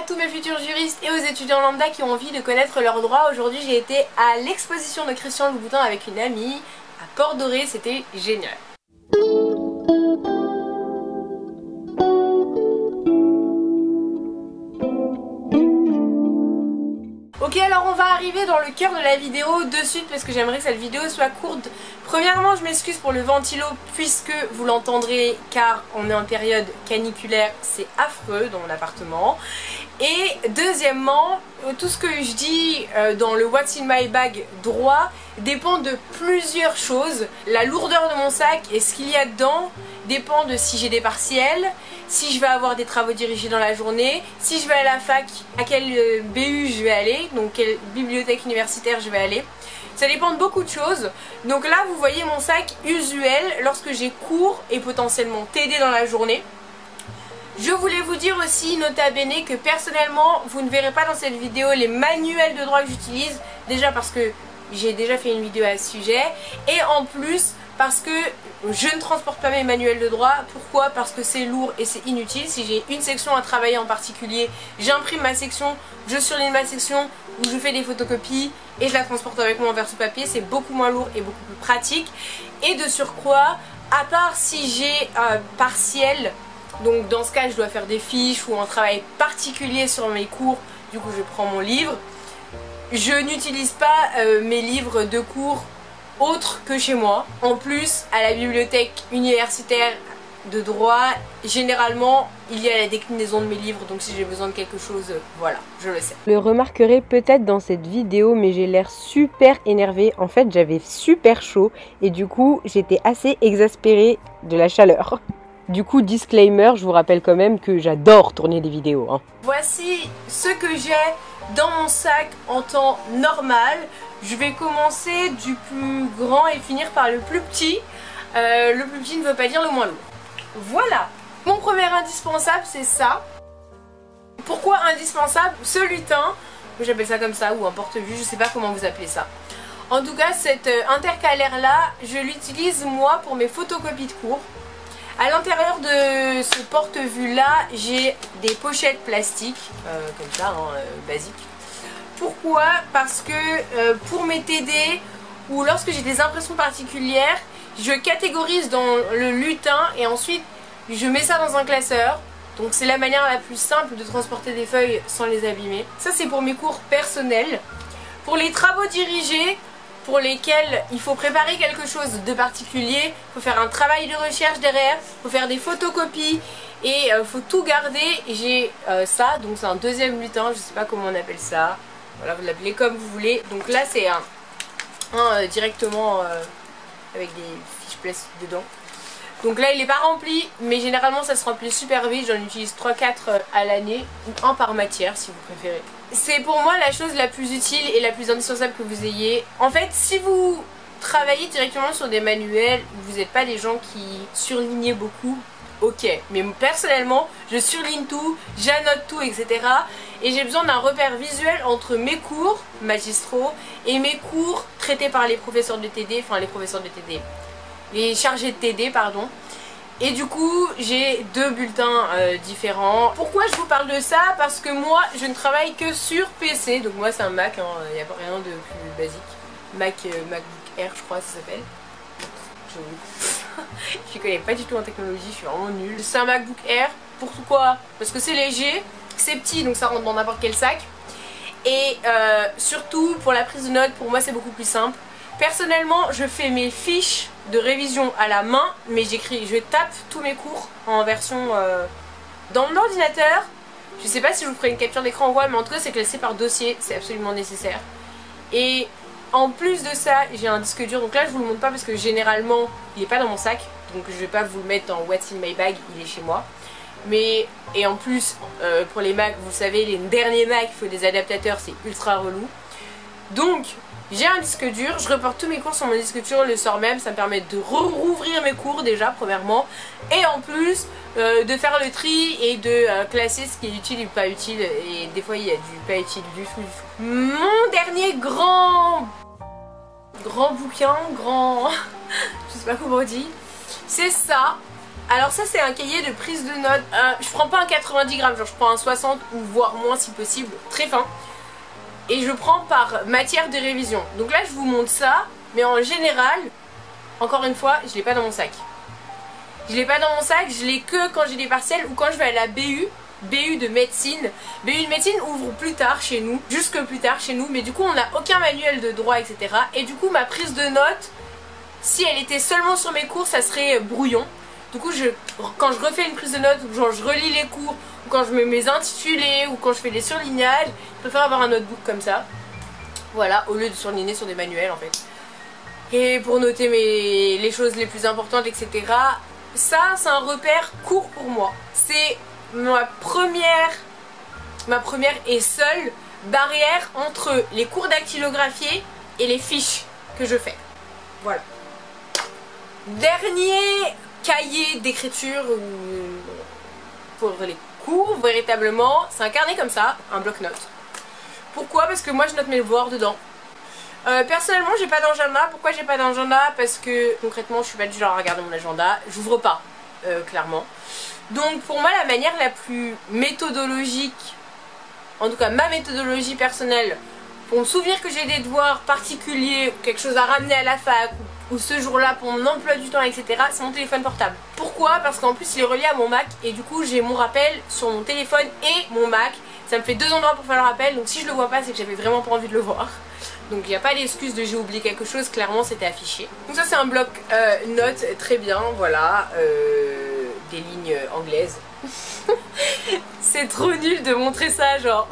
à tous mes futurs juristes et aux étudiants lambda qui ont envie de connaître leurs droits. Aujourd'hui j'ai été à l'exposition de Christian Louboutin avec une amie à Port-Doré, c'était génial. Ok, alors on va arriver dans le cœur de la vidéo de suite parce que j'aimerais que cette vidéo soit courte. Premièrement, je m'excuse pour le ventilo puisque vous l'entendrez car on est en période caniculaire, c'est affreux dans mon appartement. Et deuxièmement, tout ce que je dis dans le What's in my bag droit dépend de plusieurs choses. La lourdeur de mon sac et ce qu'il y a dedans dépend de si j'ai des partiels, si je vais avoir des travaux dirigés dans la journée, si je vais à la fac, à quelle BU je vais aller, donc quelle bibliothèque universitaire je vais aller. Ça dépend de beaucoup de choses. Donc là vous voyez mon sac usuel lorsque j'ai cours et potentiellement TD dans la journée. Je voulais vous dire aussi, nota bene, que personnellement vous ne verrez pas dans cette vidéo les manuels de droit que j'utilise, déjà parce que j'ai déjà fait une vidéo à ce sujet et en plus parce que je ne transporte pas mes manuels de droit. Pourquoi? Parce que c'est lourd et c'est inutile. Si j'ai une section à travailler en particulier, j'imprime ma section, je surligne ma section ou je fais des photocopies et je la transporte avec moi en verso-papier. C'est beaucoup moins lourd et beaucoup plus pratique. Et de surcroît, à part si j'ai un partiel, donc dans ce cas je dois faire des fiches ou un travail particulier sur mes cours, du coup je prends mon livre. Je n'utilise pas mes livres de cours autre que chez moi. En plus, à la bibliothèque universitaire de droit, généralement, il y a la déclinaison de mes livres, donc si j'ai besoin de quelque chose, voilà, je le sais. Vous le remarquerez peut-être dans cette vidéo, mais j'ai l'air super énervée. En fait, j'avais super chaud et du coup, j'étais assez exaspérée de la chaleur. Du coup, disclaimer, je vous rappelle quand même que j'adore tourner des vidéos. Voici ce que j'ai dans mon sac en temps normal. Je vais commencer du plus grand et finir par le plus petit. Le plus petit ne veut pas dire le moins lourd. Voilà. Mon premier indispensable, c'est ça. Pourquoi indispensable? Ce lutin, j'appelle ça comme ça, ou un porte-vue, je sais pas comment vous appelez ça. En tout cas, cet intercalaire-là, je l'utilise moi pour mes photocopies de cours. À l'intérieur de ce porte-vue là, j'ai des pochettes plastiques, comme ça, basiques. Pourquoi? Parce que pour mes TD ou lorsque j'ai des impressions particulières, je catégorise dans le lutin et ensuite je mets ça dans un classeur. Donc c'est la manière la plus simple de transporter des feuilles sans les abîmer. Ça c'est pour mes cours personnels. Pour les travaux dirigés, pour lesquels il faut préparer quelque chose de particulier, il faut faire un travail de recherche derrière, il faut faire des photocopies et il faut tout garder. J'ai ça, donc c'est un deuxième lutin, je sais pas comment on appelle ça, voilà, vous l'appelez comme vous voulez. Donc là c'est un directement avec des fiches plastiques dedans. Donc là il est pas rempli, mais généralement ça se remplit super vite, j'en utilise 3-4 à l'année, ou un par matière si vous préférez. C'est pour moi la chose la plus utile et la plus indispensable que vous ayez. En fait, si vous travaillez directement sur des manuels, vous n'êtes pas des gens qui surlignent beaucoup, ok. Mais personnellement, je surligne tout, j'annote tout, etc. Et j'ai besoin d'un repère visuel entre mes cours magistraux et mes cours traités par les professeurs de TD, les chargés de TD, pardon. Et du coup, j'ai deux bulletins différents. Pourquoi je vous parle de ça? Parce que moi, je ne travaille que sur PC. Donc moi, c'est un Mac, il n'y a rien de plus basique. MacBook Air, je crois, ça s'appelle. Je ne connais pas du tout en technologie, je suis vraiment nulle. C'est un MacBook Air. Pourquoi? Parce que c'est léger, c'est petit, donc ça rentre dans n'importe quel sac. Et surtout, pour la prise de notes, pour moi, c'est beaucoup plus simple. Personnellement, je fais mes fiches de révision à la main, mais j'écris, je tape tous mes cours en version dans mon ordinateur. Je sais pas si je vous ferai une capture d'écran ou quoi, mais en tout cas c'est classé par dossier, c'est absolument nécessaire. Et en plus de ça, j'ai un disque dur, donc là je vous le montre pas parce que généralement il est pas dans mon sac, donc je vais pas vous le mettre en what's in my bag, il est chez moi. Mais et en plus pour les Mac, vous savez, les derniers Mac, il faut des adaptateurs, c'est ultra relou. Donc j'ai un disque dur, je reporte tous mes cours sur mon disque dur le soir même, ça me permet de rouvrir mes cours déjà premièrement et en plus de faire le tri et de classer ce qui est utile et pas utile, et des fois il y a du pas utile du tout. Mon dernier grand bouquin, je sais pas comment on dit, c'est ça. Alors ça c'est un cahier de prise de notes. Je prends pas un 90 grammes, genre je prends un 60 ou voire moins si possible, très fin. Et je prends par matière de révision. Donc là je vous montre ça, mais en général, encore une fois, je l'ai pas dans mon sac. Je l'ai pas dans mon sac, je l'ai que quand j'ai des partiels ou quand je vais à la BU. BU de médecine. BU de médecine ouvre plus tard chez nous, jusque plus tard chez nous, mais du coup on n'a aucun manuel de droit, etc. Et du coup ma prise de notes, si elle était seulement sur mes cours, ça serait brouillon. Du coup quand je refais une prise de notes, ou genre je relis les cours, ou quand je mets mes intitulés, ou quand je fais les surlignages, je préfère avoir un notebook comme ça. Voilà, au lieu de surligner sur des manuels en fait. Et pour noter les choses les plus importantes, etc. Ça c'est un repère court pour moi. C'est ma première et seule barrière entre les cours dactylographiés et les fiches que je fais. Voilà. Dernier cahier d'écriture pour les cours, véritablement, c'est un carnet comme ça, un bloc-notes. Pourquoi? Parce que moi je note mes devoirs dedans. Personnellement j'ai pas d'agenda. Pourquoi j'ai pas d'agenda? Parce que concrètement je suis pas du genre à regarder mon agenda, j'ouvre pas, clairement. Donc pour moi la manière la plus méthodologique, en tout cas ma méthodologie personnelle, pour me souvenir que j'ai des devoirs particuliers, quelque chose à ramener à la fac, ou ce jour-là pour mon emploi du temps, etc., c'est mon téléphone portable. Pourquoi? Parce qu'en plus il est relié à mon Mac, et du coup j'ai mon rappel sur mon téléphone et mon Mac. Ça me fait deux endroits pour faire le rappel, donc si je le vois pas c'est que j'avais vraiment pas envie de le voir. Donc il n'y a pas d'excuse de j'ai oublié quelque chose, clairement c'était affiché. Donc ça c'est un bloc notes, très bien, voilà. Des lignes anglaises. C'est trop nul de montrer ça, genre.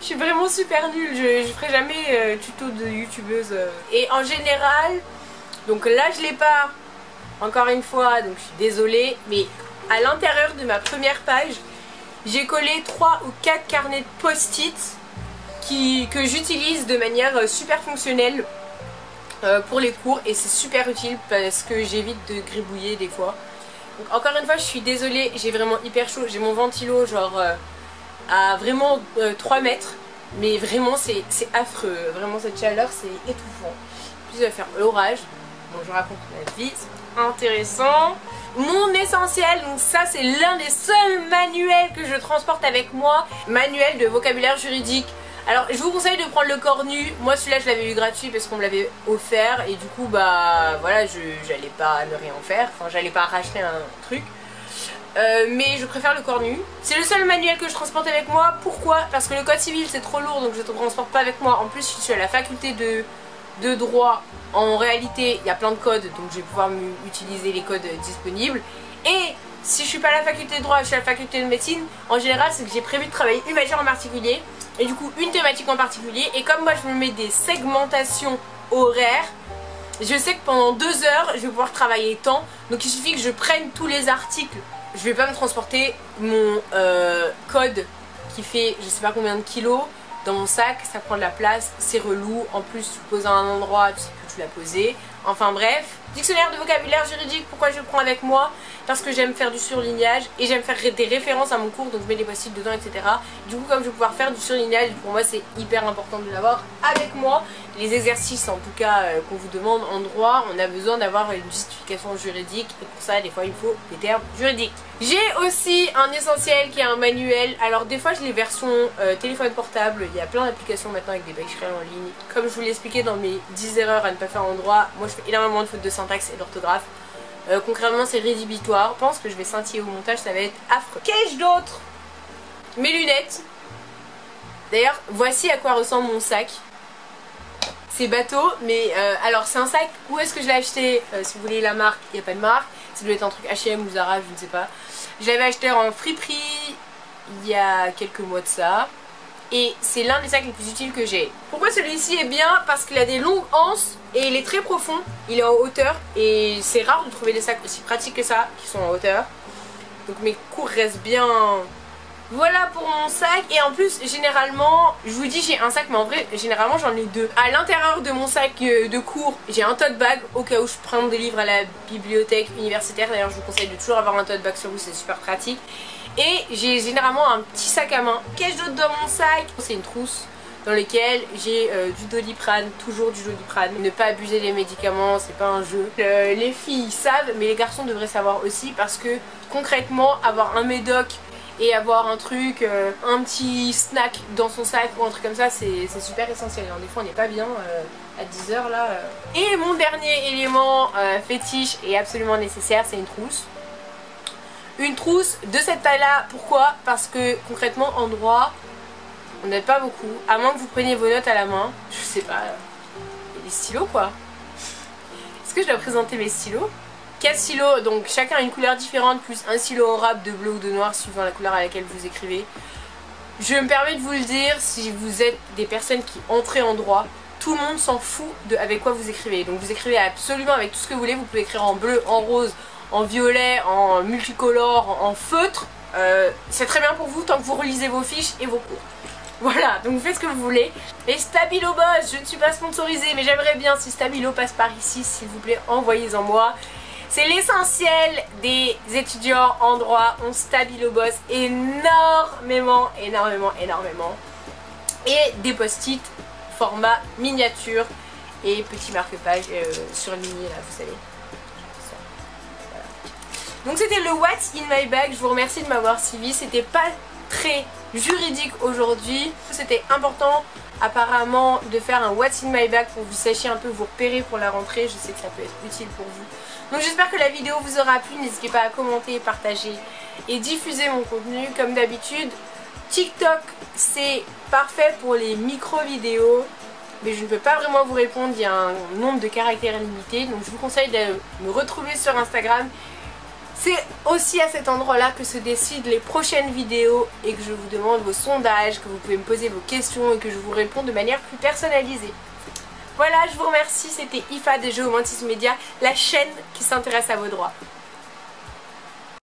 Je suis vraiment super nulle, je ferai jamais tuto de youtubeuse. Et en général, donc là je l'ai pas, encore une fois, donc je suis désolée, mais à l'intérieur de ma première page, j'ai collé 3 ou 4 carnets de post-it que j'utilise de manière super fonctionnelle pour les cours, et c'est super utile parce que j'évite de gribouiller des fois. Donc encore une fois je suis désolée, j'ai vraiment hyper chaud, j'ai mon ventilo genre à vraiment 3 mètres, mais vraiment c'est affreux, vraiment cette chaleur c'est étouffant. Puis il va faire l'orage, bon je raconte ma vie, c'est intéressant. Mon essentiel, donc ça c'est l'un des seuls manuels que je transporte avec moi, manuel de vocabulaire juridique. Alors je vous conseille de prendre le Cornu, moi celui-là je l'avais eu gratuit parce qu'on me l'avait offert et du coup bah voilà, j'allais pas ne rien faire, enfin j'allais pas racheter un truc, mais je préfère le Cornu. C'est le seul manuel que je transporte avec moi. Pourquoi? Parce que le code civil c'est trop lourd, donc je ne transporte pas avec moi. En plus je suis à la faculté de droit, en réalité il y a plein de codes, donc je vais pouvoir utiliser les codes disponibles. Et si je suis pas à la faculté de droit, je suis à la faculté de médecine, en général c'est que j'ai prévu de travailler une matière en particulier, et du coup une thématique en particulier, et comme moi je me mets des segmentations horaires, je sais que pendant 2 heures je vais pouvoir travailler tant, donc il suffit que je prenne tous les articles. Je vais pas me transporter mon code qui fait je sais pas combien de kilos dans mon sac, ça prend de la place, c'est relou, en plus tu poses à un endroit, tu sais que tu l'as posé, enfin bref. Dictionnaire de vocabulaire juridique, pourquoi je le prends avec moi? Parce que j'aime faire du surlignage et j'aime faire des références à mon cours, donc je mets des post-it dedans, etc. Du coup comme je vais pouvoir faire du surlignage, pour moi c'est hyper important de l'avoir avec moi. Les exercices en tout cas qu'on vous demande en droit, on a besoin d'avoir une justification juridique, et pour ça des fois il faut des termes juridiques. J'ai aussi un essentiel qui est un manuel. Alors des fois j'ai les versions téléphone portable, il y a plein d'applications maintenant avec des bachelors en ligne. Comme je vous l'ai expliqué dans mes 10 erreurs à ne pas faire en droit, moi je fais énormément de fautes de syntaxe et d'orthographe. Concrètement c'est rédhibitoire, je pense que je vais scintiller au montage, ça va être affreux. Qu'ai-je d'autre? Mes lunettes. D'ailleurs voici à quoi ressemble mon sac. C'est bateau, mais alors c'est un sac, où est-ce que je l'ai acheté? Si vous voulez la marque, il n'y a pas de marque, ça doit être un truc H&M ou Zara, je ne sais pas. Je l'avais acheté en friperie il y a quelques mois de ça, et c'est l'un des sacs les plus utiles que j'ai. Pourquoi celui-ci est bien? Parce qu'il a des longues anses et il est très profond, il est en hauteur, et c'est rare de trouver des sacs aussi pratiques que ça qui sont en hauteur, donc mes cours restent bien. Voilà pour mon sac. Et en plus généralement, je vous dis j'ai un sac, mais en vrai généralement j'en ai 2. À l'intérieur de mon sac de cours, j'ai un tote bag au cas où je prends des livres à la bibliothèque universitaire. D'ailleurs je vous conseille de toujours avoir un tote bag sur vous, c'est super pratique. Et j'ai généralement un petit sac à main. Qu'est-ce que j'ai d'autre dans mon sac? C'est une trousse. dans lequel j'ai du Doliprane, toujours du Doliprane. Ne pas abuser des médicaments, c'est pas un jeu. Les filles savent, mais les garçons devraient savoir aussi, parce que concrètement, avoir un médoc et avoir un truc, un petit snack dans son sac ou un truc comme ça, c'est super essentiel. Des fois on n'est pas bien à 10 h là. Et mon dernier élément fétiche et absolument nécessaire, c'est une trousse. Une trousse de cette taille là, pourquoi? Parce que concrètement en droit, on n'aide pas beaucoup, à moins que vous preniez vos notes à la main. Je sais pas, les stylos quoi. Est-ce que je dois présenter mes stylos? 4 stylos, donc chacun une couleur différente, plus un stylo en rab de bleu ou de noir suivant la couleur à laquelle vous écrivez. Je me permets de vous le dire, si vous êtes des personnes qui entrez en droit, tout le monde s'en fout de avec quoi vous écrivez. Donc vous écrivez absolument avec tout ce que vous voulez. Vous pouvez écrire en bleu, en rose, en violet, en multicolore, en feutre. C'est très bien pour vous tant que vous relisez vos fiches et vos cours. Voilà, donc vous faites ce que vous voulez. Et Stabilo Boss, je ne suis pas sponsorisée, mais j'aimerais bien, si Stabilo passe par ici, s'il vous plaît, envoyez-en moi. C'est l'essentiel des étudiants en droit, on Stabilo Boss énormément, énormément, énormément. Et des post-it format miniature et petit marque-page surligné là, vous savez. Voilà. Donc c'était le What's in my bag, je vous remercie de m'avoir suivi, c'était pas très juridique aujourd'hui, c'était important apparemment de faire un What's in my bag pour que vous sachiez un peu vous repérer pour la rentrée, je sais que ça peut être utile pour vous. Donc j'espère que la vidéo vous aura plu, n'hésitez pas à commenter, partager et diffuser mon contenu. Comme d'habitude, TikTok c'est parfait pour les micro-vidéos, mais je ne peux pas vraiment vous répondre, il y a un nombre de caractères limité, donc je vous conseille de me retrouver sur Instagram. C'est aussi à cet endroit-là que se décident les prochaines vidéos et que je vous demande vos sondages, que vous pouvez me poser vos questions et que je vous réponds de manière plus personnalisée. Voilà, je vous remercie, c'était IFA de Géomancis Média, la chaîne qui s'intéresse à vos droits.